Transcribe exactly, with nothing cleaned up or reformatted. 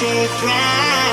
shake right.